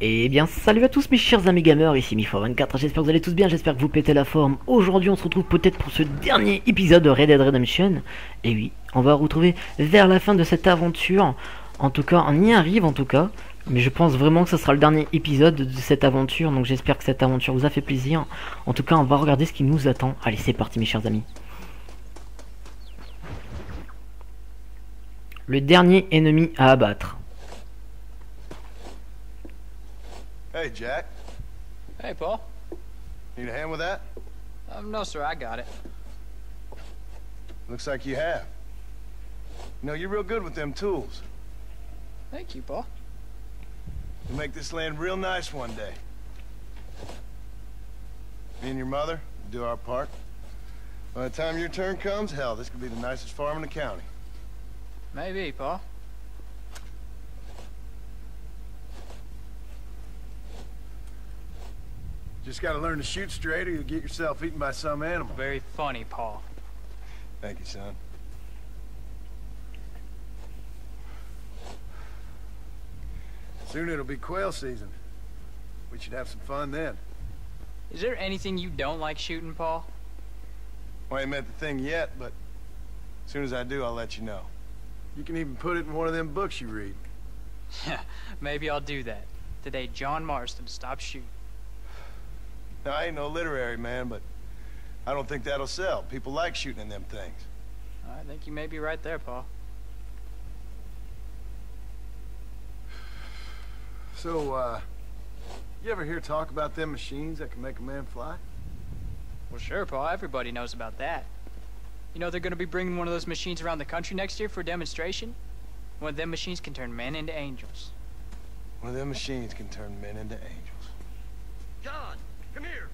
Et bien salut à tous mes chers amis gamers, ici Mifor24, j'espère que vous allez tous bien, j'espère que vous pétez la forme. Aujourd'hui on se retrouve peut-être pour ce dernier épisode de Red Dead Redemption. Et oui, on va retrouver vers la fin de cette aventure, en tout cas on y arrive en tout cas. Mais je pense vraiment que ce sera le dernier épisode de cette aventure, donc j'espère que cette aventure vous a fait plaisir. En tout cas on va regarder ce qui nous attend, allez c'est parti mes chers amis. Le dernier ennemi à abattre. Hey, Jack. Hey, Paul. Need a hand with that? No, sir, I got it. Looks like you have. You know, you're real good with them tools. Thank you, Paul. You'll make this land real nice one day. Me and your mother do our part. By the time your turn comes, hell, this could be the nicest farm in the county. Maybe, Paul. Just gotta learn to shoot straight or you'll get yourself eaten by some animal. Very funny, Paul. Thank you, son. Soon it'll be quail season. We should have some fun then. Is there anything you don't like shooting, Paul? Well, I ain't met the thing yet, but as soon as I do, I'll let you know. You can even put it in one of them books you read. Yeah, maybe I'll do that. Today, John Marston stopped shooting. Now, I ain't no literary man, but I don't think that'll sell. People like shooting in them things. I think you may be right there, Paul. So, you ever hear talk about them machines that can make a man fly? Well, sure, Paul. Everybody knows about that. You know, they're going to be bringing one of those machines around the country next year for a demonstration. One of them machines can turn men into angels. One of them machines can turn men into angels. John! Come here!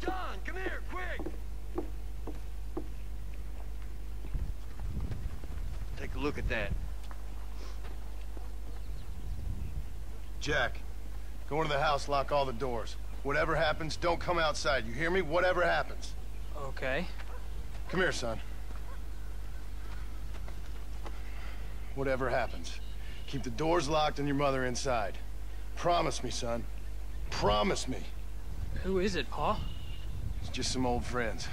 John, come here, quick! Take a look at that. Jack, go into the house, lock all the doors. Whatever happens, don't come outside. You hear me? Whatever happens. Okay. Come here, son. Whatever happens, keep the doors locked and your mother inside. Promise me, son. Promise me. Who is it, Paul? It's just some old friends.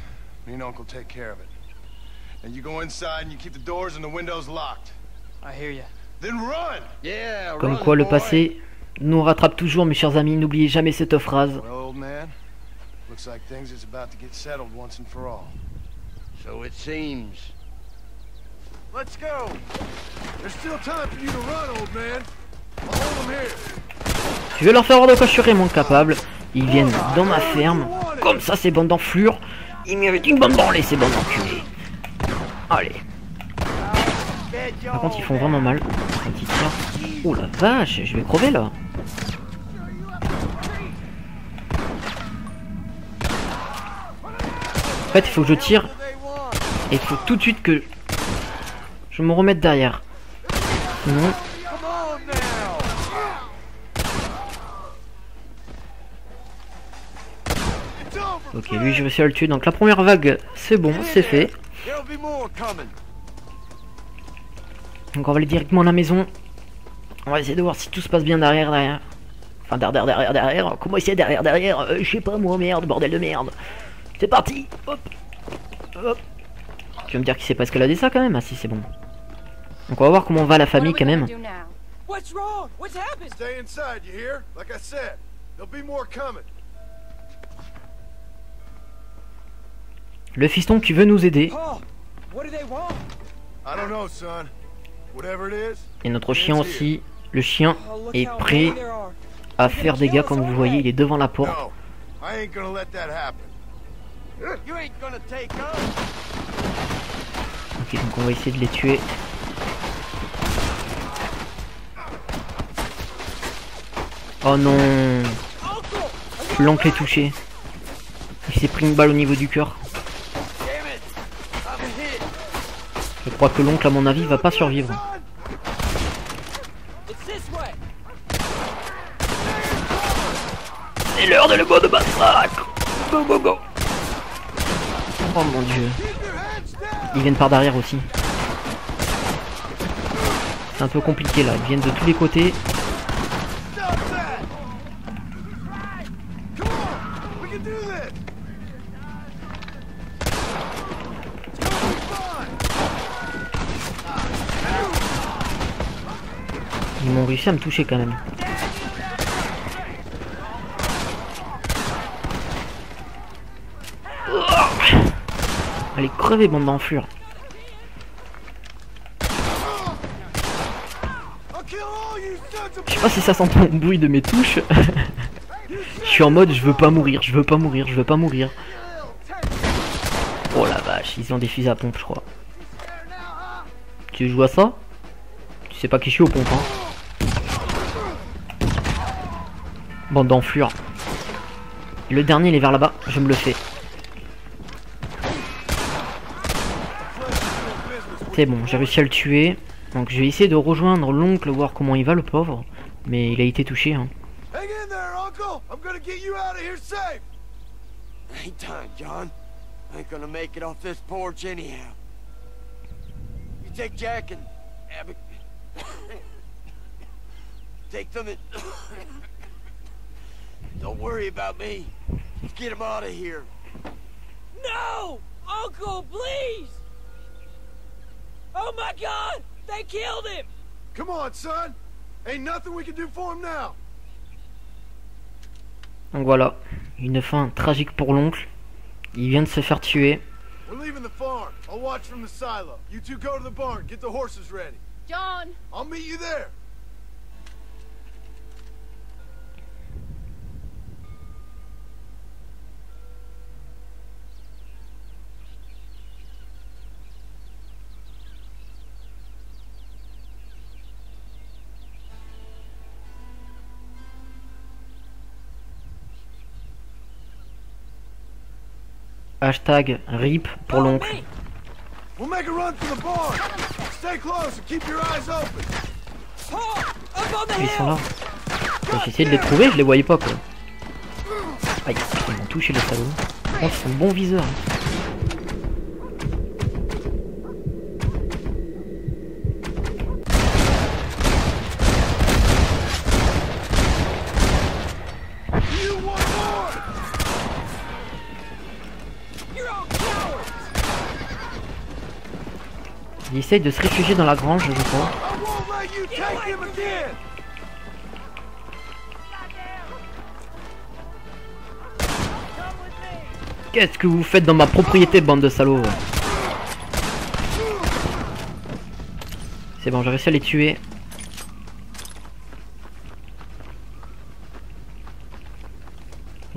Me and Uncle take care of it. And you go inside and you keep the doors and the windows locked. I hear you. Then run. Yeah, comme quoi le passé nous rattrape toujours, mes chers amis. N'oubliez jamais cette phrase. Well, old man, looks like things is about to get settled once and for all. So it seems. Let's go. There's still time for you to run, old man. I'll hold him here. Je vais leur faire voir de quoi je serai moins capable. Ils viennent dans ma ferme. Comme ça, ces bandes d'enflures. Ils méritent une bande branlée, ces bandes d'enculés. Allez. Par contre, ils font vraiment mal. Oh la vache, je vais crever là. En fait, il faut que je tire. Et il faut tout de suite que je me remette derrière. Sinon. Ok, lui je vais essayer de le tuer, donc la première vague c'est bon, c'est fait. Donc on va aller directement à la maison. On va essayer de voir si tout se passe bien derrière. Enfin derrière, comment essayer derrière je sais pas moi, merde, bordel de merde. C'est parti, hop, hop. Tu vas me dire qu'il sait pas escalader ça quand même, ah si c'est bon. Donc on va voir comment on va la famille quand même. Le fiston qui veut nous aider. Et notre chien aussi. Le chien est prêt à faire des dégâts, comme vous voyez, il est devant la porte. Ok, donc on va essayer de les tuer. Oh non, l'oncle est touché. Il s'est pris une balle au niveau du cœur. Je crois que l'oncle, à mon avis, va pas survivre. C'est l'heure de le go de massacre. Go go go. Oh mon dieu. Ils viennent par derrière aussi. C'est un peu compliqué là, ils viennent de tous les côtés. can do this! Ils m'ont réussi à me toucher quand même. Allez, crevez, bande d'enflure. Je sais pas si ça s'entend le bruit de mes touches. Je suis en mode, je veux pas mourir, je veux pas mourir, je veux pas mourir. Oh la vache, ils ont des fusils à pompe, je crois. Tu joues à ça? Tu sais pas qui je suis aux pompes, hein. Bande d'enflure. Le dernier, il est vers là-bas, je me le fais. C'est bon, j'ai réussi à le tuer. Donc je vais essayer de rejoindre l'oncle, voir comment il va le pauvre. Mais il a été touché, hein. No, uncle, please. Oh my God! They killed him! Come on, son! Ain't nothing we can do for him now! Donc voilà, une fin tragique pour l'oncle. Il vient de se faire tuer. We're leaving the farm. I'll watch from the silo. You two go to the barn. Get the horses ready. John! I'll meet you there! Hashtag RIP pour l'oncle. Ils sont là. J'ai essayé de les trouver, je les voyais pas quoi. Aïe, ils m'ont touché les salauds. Oh, ils sont bons viseurs. Il essaye de se réfugier dans la grange, je crois. Qu'est-ce que vous faites dans ma propriété, bande de salauds? C'est bon, j'ai réussi à les tuer.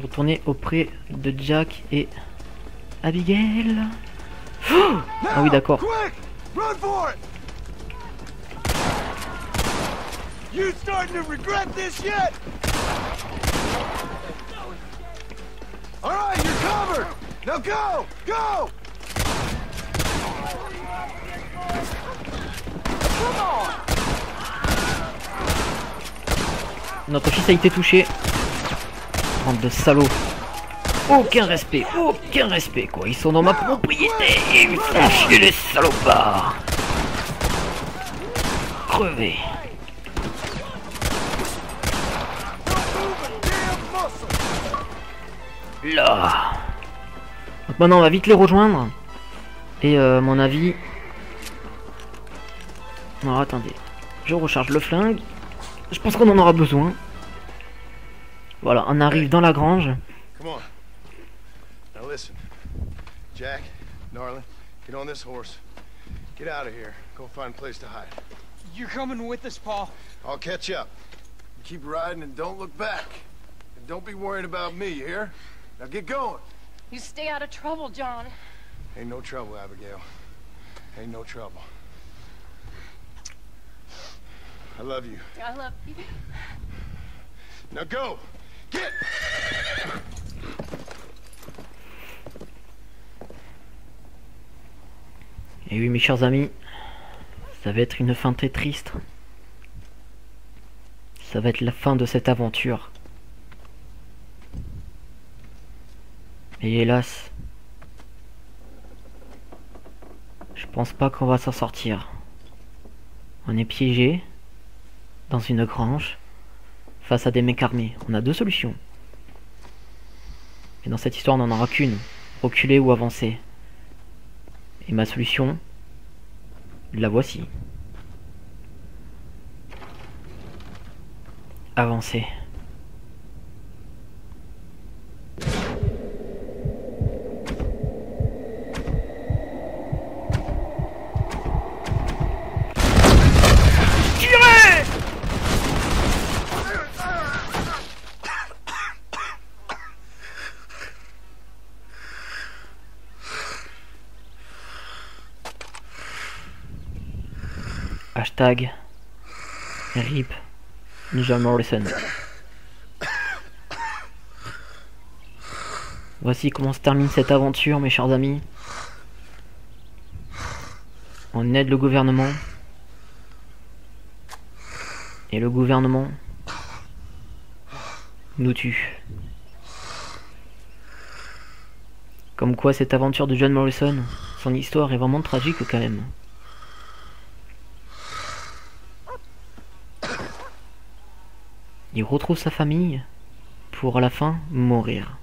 Retourner auprès de Jack et Abigail. Oh, ah oui, d'accord. Run for it! You starting to regret this yet? All right, you're covered. Now go, go! Come on! Notre fils a été touché. Bande de salauds. Aucun respect quoi, ils sont dans ma propriété et ils me font chier les salopards. Crevez. Là. Donc maintenant on va vite les rejoindre. Et à mon avis... Alors attendez, je recharge le flingue. Je pense qu'on en aura besoin. Voilà, on arrive dans la grange. Listen, Jack, Narlin, get on this horse. Get out of here. Go find a place to hide. You're coming with us, Paul. I'll catch up. You keep riding and don't look back. And don't be worrying about me, you hear? Now get going. You stay out of trouble, John. Ain't no trouble, Abigail. Ain't no trouble. I love you. I love you. Now go. Get! Et oui mes chers amis, ça va être une fin très triste. Ça va être la fin de cette aventure. Et hélas, je pense pas qu'on va s'en sortir. On est piégé dans une grange face à des mecs armés. On a deux solutions. Mais dans cette histoire, on n'en aura qu'une. Reculer ou avancer. Et ma solution, la voici. Avancer. Hashtag RIP Ninja Morrison. Voici comment se termine cette aventure, mes chers amis. On aide le gouvernement. Et le gouvernement nous tue. Comme quoi cette aventure de John Morrison, son histoire est vraiment tragique quand même. Il retrouve sa famille pour à la fin mourir.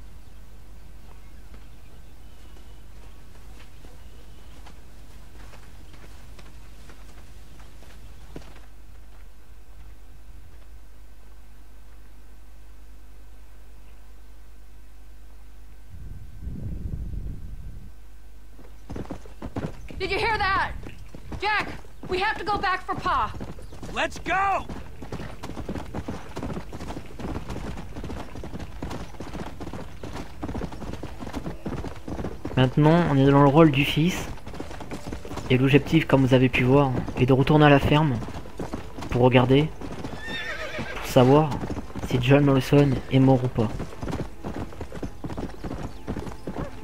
Did you hear that? Jack, we have to go back for Pa. Let's go. Maintenant, on est dans le rôle du fils, et l'objectif, comme vous avez pu voir, est de retourner à la ferme, pour regarder, pour savoir si John Morrison est mort ou pas.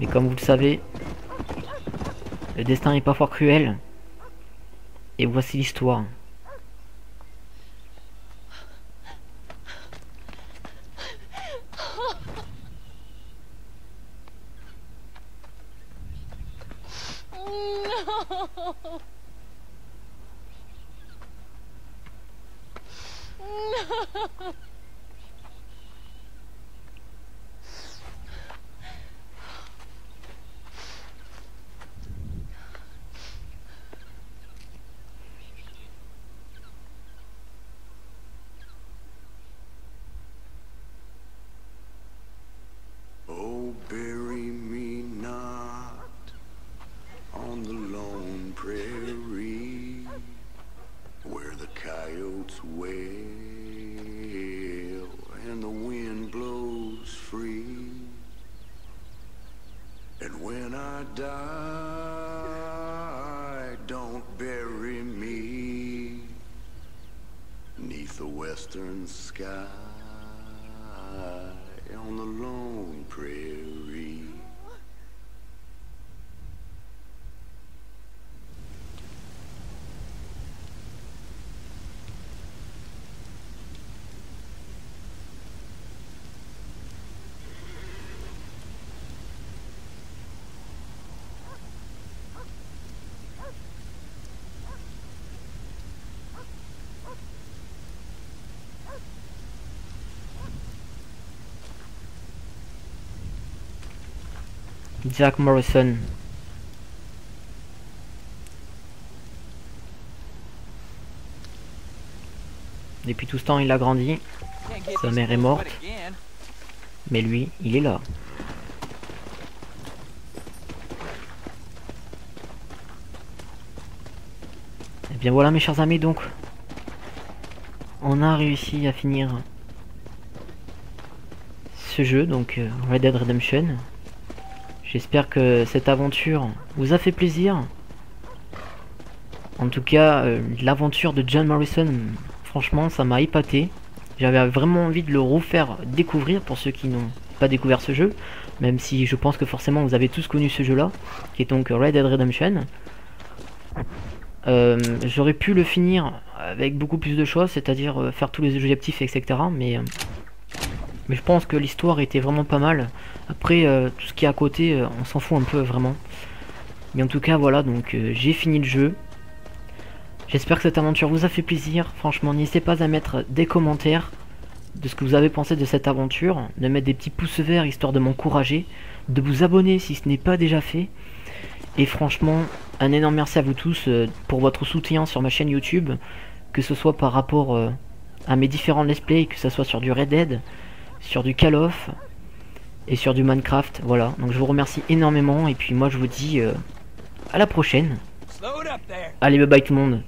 Mais comme vous le savez, le destin est parfois cruel, et voici l'histoire. Jack Morrison. Depuis tout ce temps, il a grandi. Sa mère est morte. Mais lui, il est là. Et bien voilà, mes chers amis, donc. On a réussi à finir ce jeu, donc Red Dead Redemption. J'espère que cette aventure vous a fait plaisir. En tout cas, l'aventure de John Morrison, franchement, ça m'a épaté. J'avais vraiment envie de le refaire découvrir pour ceux qui n'ont pas découvert ce jeu. Même si je pense que forcément vous avez tous connu ce jeu-là, qui est donc Red Dead Redemption. J'aurais pu le finir avec beaucoup plus de choses, c'est-à-dire faire tous les objectifs, etc. Mais je pense que l'histoire était vraiment pas mal. Après, tout ce qui est à côté, on s'en fout un peu, vraiment. Mais en tout cas, voilà, donc j'ai fini le jeu. J'espère que cette aventure vous a fait plaisir. Franchement, n'hésitez pas à mettre des commentaires. de ce que vous avez pensé de cette aventure, de mettre des petits pouces verts histoire de m'encourager, de vous abonner si ce n'est pas déjà fait. Et franchement, un énorme merci à vous tous pour votre soutien sur ma chaîne YouTube, que ce soit par rapport à mes différents let's play, que ce soit sur du Red Dead, sur du Call of et sur du Minecraft. Voilà, donc je vous remercie énormément et puis moi je vous dis à la prochaine. Allez, bye bye tout le monde.